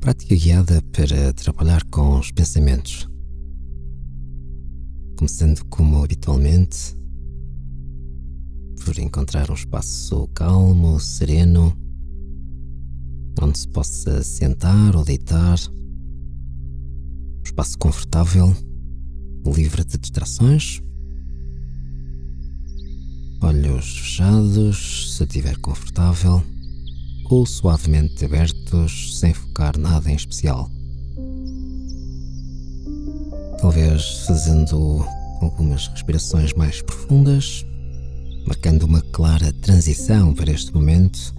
Prática guiada para trabalhar com os pensamentos. Começando como habitualmente, por encontrar um espaço calmo, sereno, onde se possa sentar ou deitar, um espaço confortável, livre de distrações, olhos fechados, se estiver confortável, ou suavemente abertos, sem focar nada em especial. Talvez fazendo algumas respirações mais profundas, marcando uma clara transição para este momento,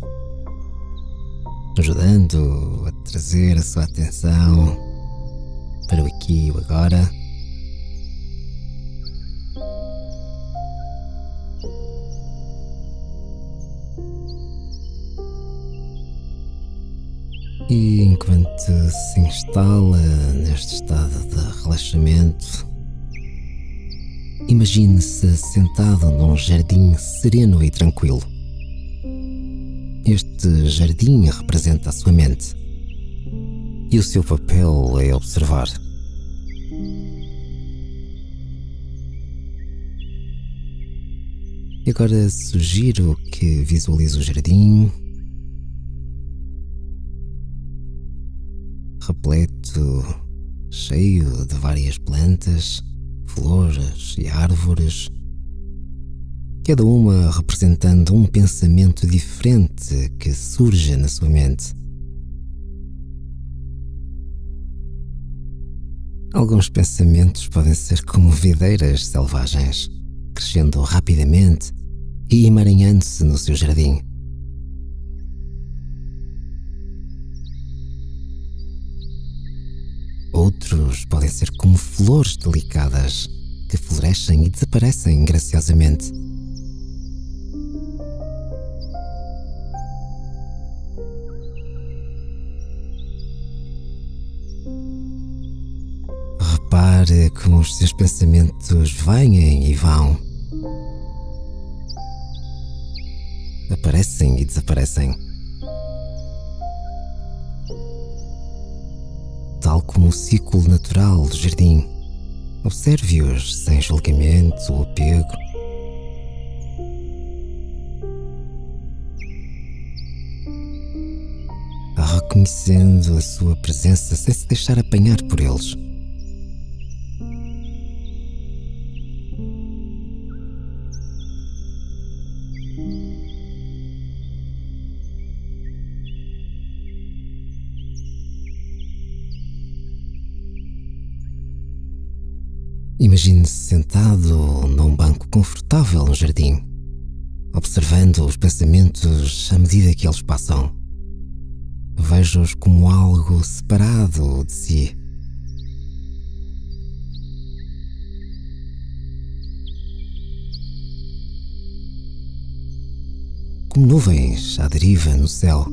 ajudando a trazer a sua atenção para o aqui e o agora. E enquanto se instala neste estado de relaxamento, imagine-se sentado num jardim sereno e tranquilo. Este jardim representa a sua mente e o seu papel é observar. E agora sugiro que visualize o jardim repleto, cheio de várias plantas, flores e árvores, cada uma representando um pensamento diferente que surge na sua mente. Alguns pensamentos podem ser como videiras selvagens, crescendo rapidamente e emaranhando-se no seu jardim. Outros podem ser como flores delicadas, que florescem e desaparecem graciosamente. Repare como os seus pensamentos vêm e vão. Aparecem e desaparecem. Tal como o ciclo natural do jardim, observe-os sem julgamento ou apego. Reconhecendo a sua presença sem se deixar apanhar por eles. Imagine-se sentado num banco confortável no jardim, observando os pensamentos à medida que eles passam. Veja-os como algo separado de si. Como nuvens à deriva no céu.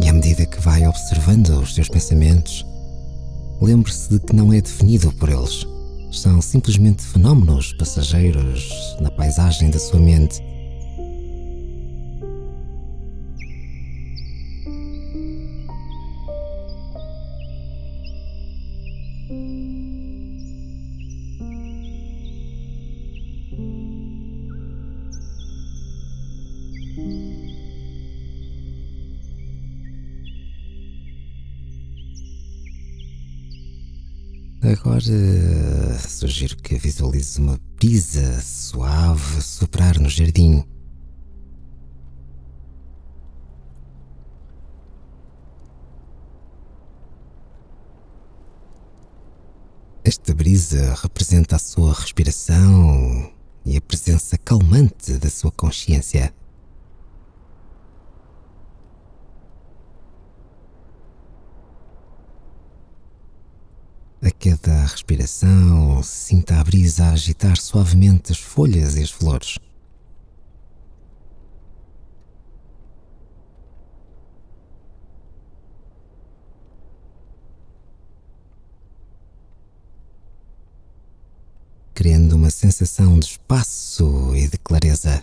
E à medida que vai observando os seus pensamentos, lembre-se de que não é definido por eles. São simplesmente fenómenos passageiros na paisagem da sua mente. Agora, sugiro que visualize uma brisa suave soprar no jardim. Esta brisa representa a sua respiração e a presença calmante da sua consciência. A cada respiração, sinta a brisa a agitar suavemente as folhas e as flores. criando uma sensação de espaço e de clareza.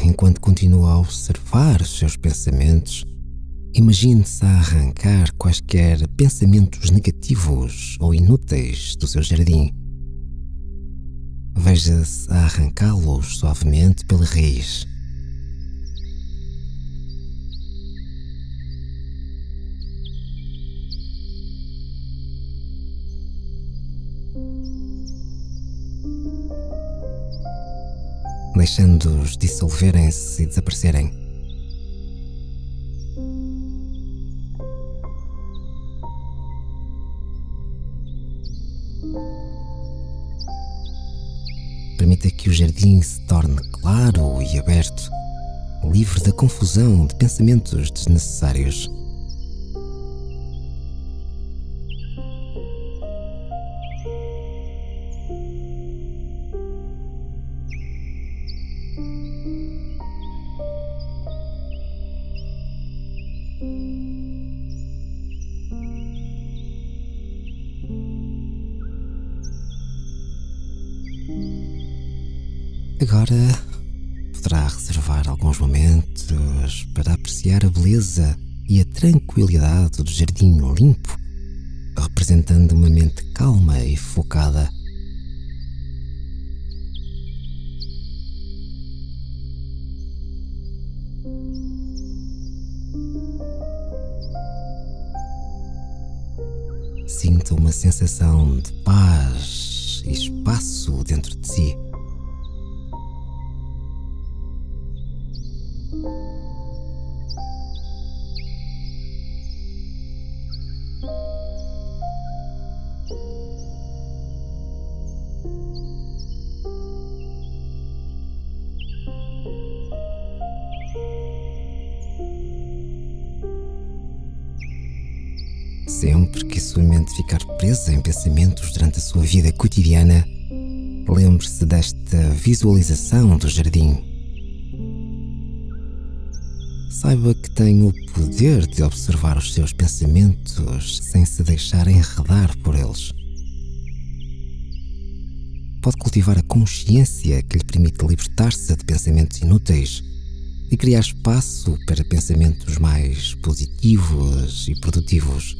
Enquanto continua a observar os seus pensamentos, imagine-se a arrancar quaisquer pensamentos negativos ou inúteis do seu jardim. Veja-se a arrancá-los suavemente pela raiz. Deixando-os dissolverem-se e desaparecerem. Permita que o jardim se torne claro e aberto, livre da confusão de pensamentos desnecessários. Agora poderá reservar alguns momentos para apreciar a beleza e a tranquilidade do jardim limpo, representando uma mente calma e focada. Sinta uma sensação de paz e espaço dentro de si. Sempre que sua mente ficar presa em pensamentos durante a sua vida cotidiana, lembre-se desta visualização do jardim. Saiba que tem o poder de observar os seus pensamentos sem se deixar enredar por eles. Pode cultivar a consciência que lhe permite libertar-se de pensamentos inúteis e criar espaço para pensamentos mais positivos e produtivos.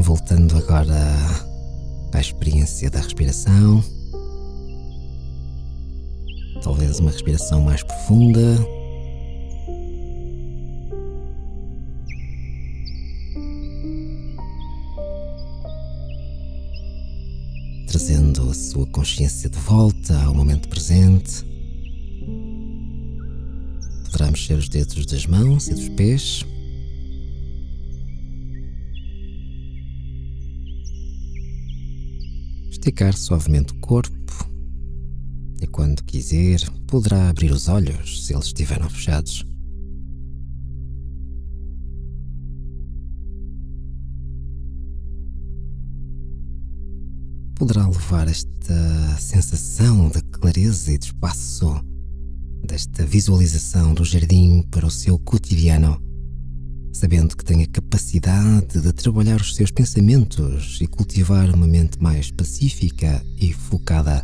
Voltando agora à experiência da respiração, talvez uma respiração mais profunda. Trazendo a sua consciência de volta ao momento presente. Poderá mexer os dedos das mãos e dos pés. Esticar suavemente o corpo e, quando quiser, poderá abrir os olhos se eles estiveram fechados. Poderá levar esta sensação de clareza e de espaço desta visualização do jardim para o seu cotidiano, sabendo que tem a capacidade de trabalhar os seus pensamentos e cultivar uma mente mais pacífica e focada.